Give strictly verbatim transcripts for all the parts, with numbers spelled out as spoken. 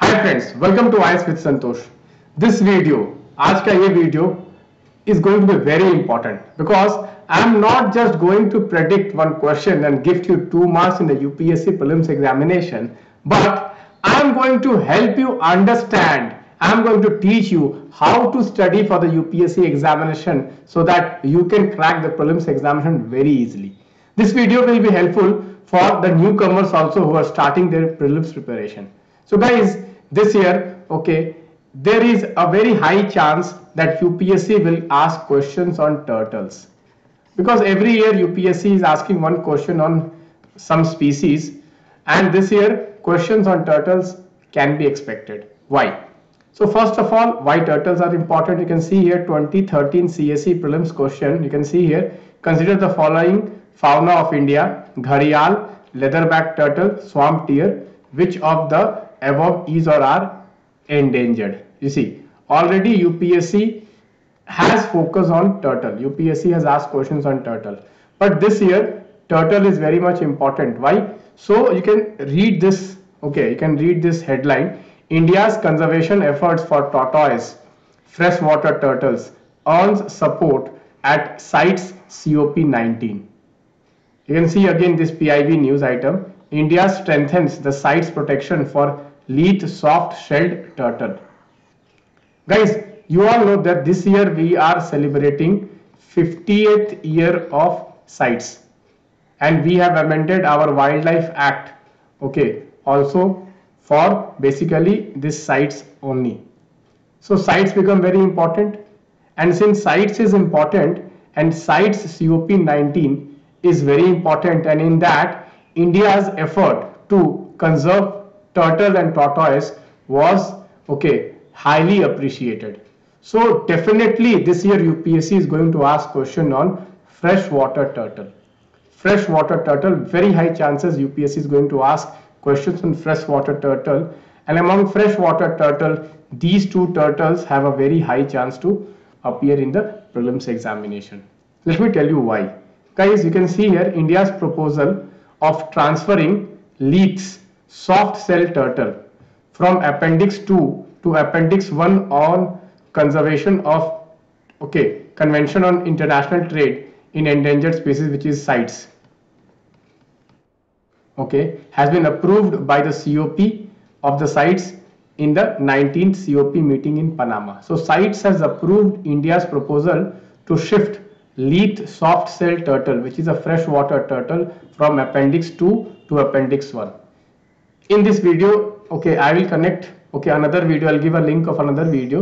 Hi friends, welcome to IAS with Santosh. This video, आज का ये video is going to be very important because I am not just going to predict one question and give you two marks in the UPSC prelims examination, but I am going to help you understand, I am going to teach you how to study for the UPSC examination so that you can crack the prelims examination very easily. This video will be helpful for the newcomers also who are starting their prelims preparation. So guys, this year, okay, there is a very high chance that U P S C will ask questions on turtles, because every year U P S C is asking one question on some species, and this year questions on turtles can be expected. Why? So first of all, why turtles are important? You can see here twenty thirteen C S E prelims question. You can see here, consider the following fauna of India: Gharial, leatherback turtle, swamp deer. Which of the above is or are endangered? You see, already U P S C has focused on turtle. U P S C has asked questions on turtle, but this year turtle is very much important. Why? So you can read this. Okay, you can read this headline: India's conservation efforts for tortoise freshwater turtles earns support at CITES COP nineteen. You can see again this P I B news item: India strengthens the CITES protection for Leith's softshell turtle. Guys, you all know that this year we are celebrating fiftieth year of CITES, and we have amended our Wildlife Act, okay, also for basically this CITES only. So CITES become very important, and since CITES is important and CITES C O P nineteen is very important, and in that India's effort to conserve turtle and tortoise was okay highly appreciated. So definitely this year U P S C is going to ask question on freshwater turtle. Freshwater turtle, very high chances U P S C is going to ask questions on freshwater turtle, and among freshwater turtle, these two turtles have a very high chance to appear in the prelims examination. Let me tell you why. Guys, you can see here India's proposal of transferring Leith's softshell turtle from Appendix two to Appendix one on conservation of okay Convention on International Trade in Endangered Species, which is CITES, okay, has been approved by the C O P of the CITES in the nineteenth C O P meeting in Panama. So CITES has approved India's proposal to shift Leith softshell turtle, which is a freshwater turtle, from Appendix two to Appendix one. In this video, okay, I will connect, okay, another video, I'll give a link of another video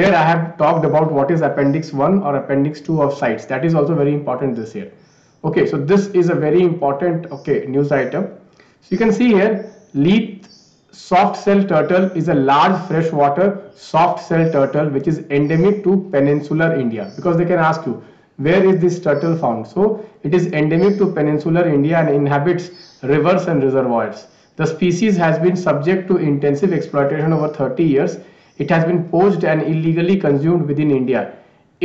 where I have talked about what is Appendix one or Appendix two of CITES. That is also very important this year. Okay, so this is a very important, okay, news item. So you can see here, Leith softshell turtle is a large freshwater softshell turtle which is endemic to peninsular India, because they can ask you, where is this turtle found? So it is endemic to peninsular India and inhabits rivers and reservoirs. The species has been subject to intensive exploitation over thirty years. It has been poached and illegally consumed within India.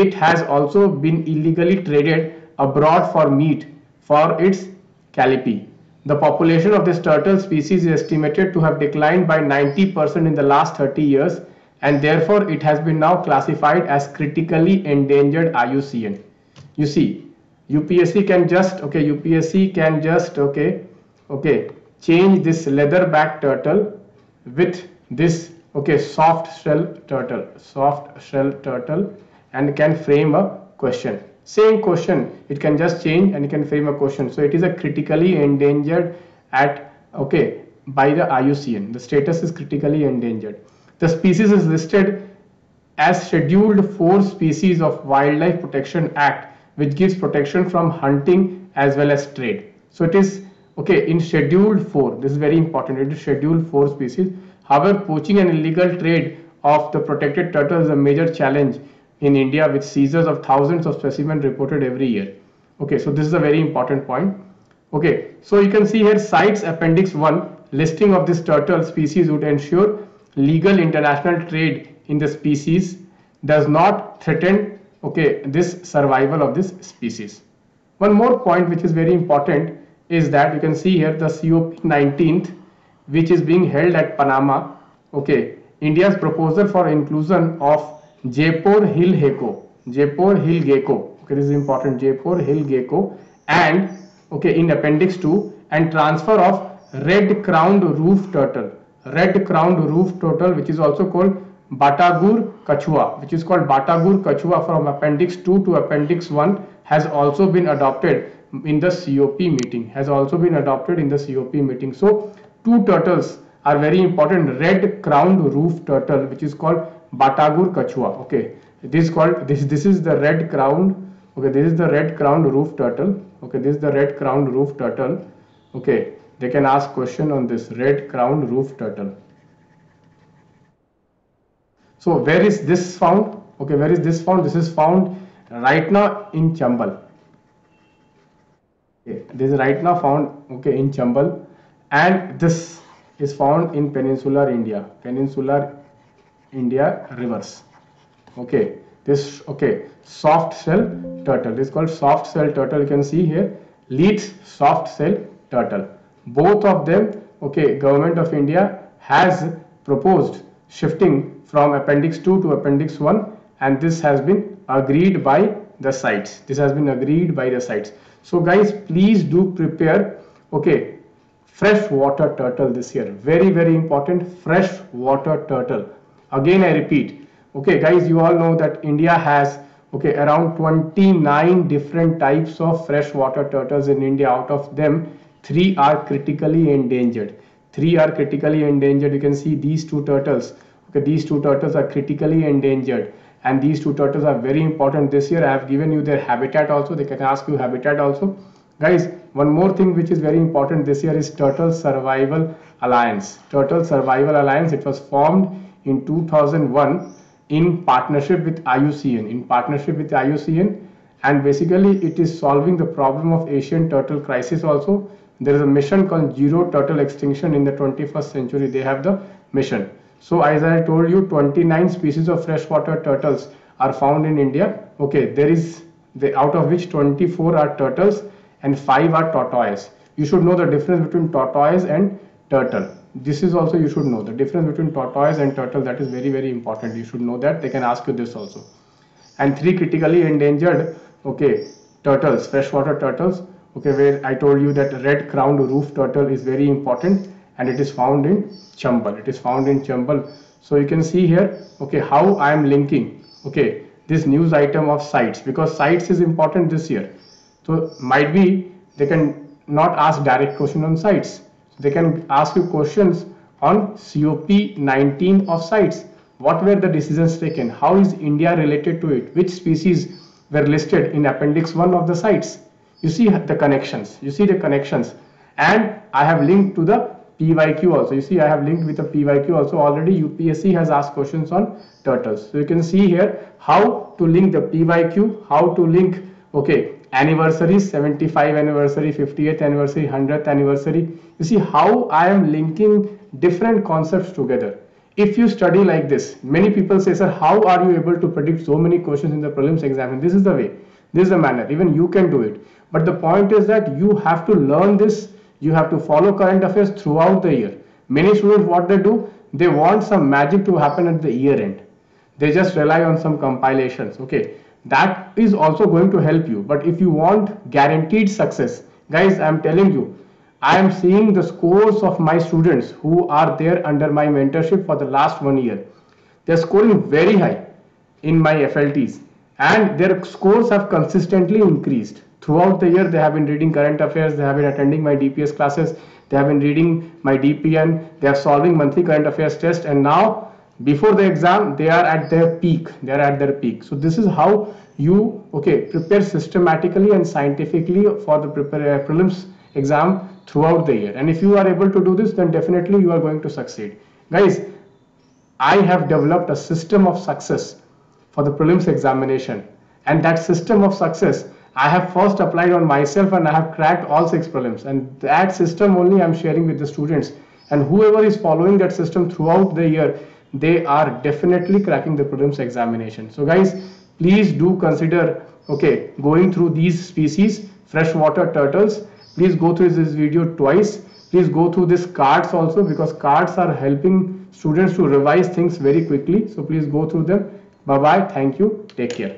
It has also been illegally traded abroad for meat for its calipe. The population of this turtle species is estimated to have declined by ninety percent in the last thirty years, and therefore it has been now classified as critically endangered I U C N. You see, U P S C can just okay U P S C can just okay okay change this leatherback turtle with this okay soft shell turtle soft shell turtle and can frame a question, same question. It can just change and it can frame a question. So it is a critically endangered at okay by the I U C N. The status is critically endangered. The species is listed as scheduled four species of Wildlife Protection Act, which gives protection from hunting as well as trade. So it is okay in scheduled four. This is very important. It is scheduled four species. However, poaching and illegal trade of the protected turtle is a major challenge in India, with seizures of thousands of specimens reported every year. Okay, so this is a very important point. Okay, so you can see here CITES Appendix one listing of this turtle species would ensure legal international trade in the species does not threaten okay this survival of this species. One more point which is very important is that you can see here the C O P nineteenth, which is being held at Panama, Okay, India's proposal for inclusion of Jeypore hill gecko, Jeypore hill gecko. Okay, this is important. Jeypore hill gecko and okay in appendix two, and transfer of red crowned roof turtle, red crowned roof turtle, which is also called Batagur Kachua, which is called Batagur Kachua, from appendix two to appendix one, has also been adopted in the C O P meeting, has also been adopted in the C O P meeting. So two turtles are very important, red crowned roof turtle, which is called Batagur Kachua. Okay, this is called this this is the red crowned, okay, this is the red crowned roof turtle. Okay, this is the red crowned roof turtle. Okay, they can ask question on this red crowned roof turtle. So where is this found? Okay, where is this found? This is found right now in Chambal. Okay, this is right now found okay in Chambal, and this is found in peninsular India, peninsular India rivers. Okay, this okay soft shell turtle, this is called soft shell turtle. You can see here Leith's soft shell turtle. Both of them, okay, Government of India has proposed shifting from appendix two to appendix one, and this has been agreed by the CITES. This has been agreed by the CITES. So guys, please do prepare okay freshwater turtle this year. Very very important, freshwater turtle. Again I repeat, okay guys, you all know that India has okay around twenty-nine different types of freshwater turtles in India. Out of them, three are critically endangered. Three are critically endangered. You can see these two turtles. Okay, these two turtles are critically endangered, and these two turtles are very important this year. I have given you their habitat also. They can ask you habitat also. Guys, one more thing which is very important this year is Turtle Survival Alliance. Turtle Survival Alliance. It was formed in two thousand one in partnership with I U C N. In partnership with I U C N, and basically it is solving the problem of Asian turtle crisis also. There is a mission called Zero Turtle Extinction in the twenty-first century. They have the mission. So as I told you, twenty-nine species of freshwater turtles are found in India. Okay, there is the out of which twenty-four are turtles and five are tortoise. You should know the difference between tortoise and turtle. This is also you should know the difference between tortoise and turtle. That is very very important. You should know that. They can ask you this also. And three critically endangered okay turtles, freshwater turtles. Okay, where I told you that red crowned roof turtle is very important, and it is found in Chambal. It is found in Chambal. So you can see here, okay, how I am linking, okay, this news item of CITES, because CITES is important this year. So might be they can not ask direct question on CITES. They can ask you questions on C O P nineteen of CITES. What were the decisions taken? How is India related to it? Which species were listed in Appendix one of the CITES? You see the connections, you see the connections, and I have linked to the P Y Q also. You see I have linked with the P Y Q also already. U P S C has asked questions on turtles. So you can see here how to link the P Y Q, how to link, okay, anniversaries, seventy-five anniversary, fiftieth anniversary, hundredth anniversary. You see how I am linking different concepts together. If you study like this, many people say, sir, how are you able to predict so many questions in the prelims exam? And this is the way, this is the manner, even you can do it. But the point is that you have to learn this. You have to follow current affairs throughout the year. Many students, what they do, they want some magic to happen at the year end. They just rely on some compilations. Okay, that is also going to help you. But if you want guaranteed success, guys, I am telling you, I am seeing the scores of my students who are there under my mentorship for the last one year. They are scoring very high in my F L Ts, and their scores have consistently increased. Throughout the year, they have been reading current affairs, they have been attending my D P S classes, they have been reading my D P N, they are solving monthly current affairs test, and now before the exam, they are at their peak. They are at their peak. So this is how you, okay, prepare systematically and scientifically for the prepare, uh, prelims exam throughout the year. And if you are able to do this, then definitely you are going to succeed. Guys, I have developed a system of success for the prelims examination, and that system of success I have first applied on myself, and I have cracked all six prelims, and that system only I am sharing with the students, and whoever is following that system throughout the year, they are definitely cracking the prelims examination. So guys, please do consider okay going through these species, freshwater turtles. Please go through this video twice. Please go through this cards also, because cards are helping students to revise things very quickly. So please go through them. Bye bye. Thank you. Take care.